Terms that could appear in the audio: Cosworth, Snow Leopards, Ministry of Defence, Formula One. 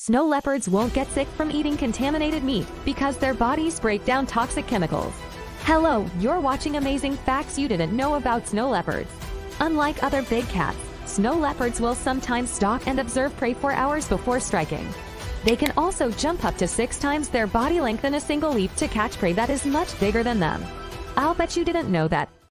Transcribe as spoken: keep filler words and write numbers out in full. Snow leopards won't get sick from eating contaminated meat because their bodies break down toxic chemicals. Hello, you're watching amazing facts you didn't know about snow leopards. Unlike other big cats, snow leopards will sometimes stalk and observe prey for hours before striking. They can also jump up to six times their body length in a single leap to catch prey that is much bigger than them. I'll bet you didn't know that.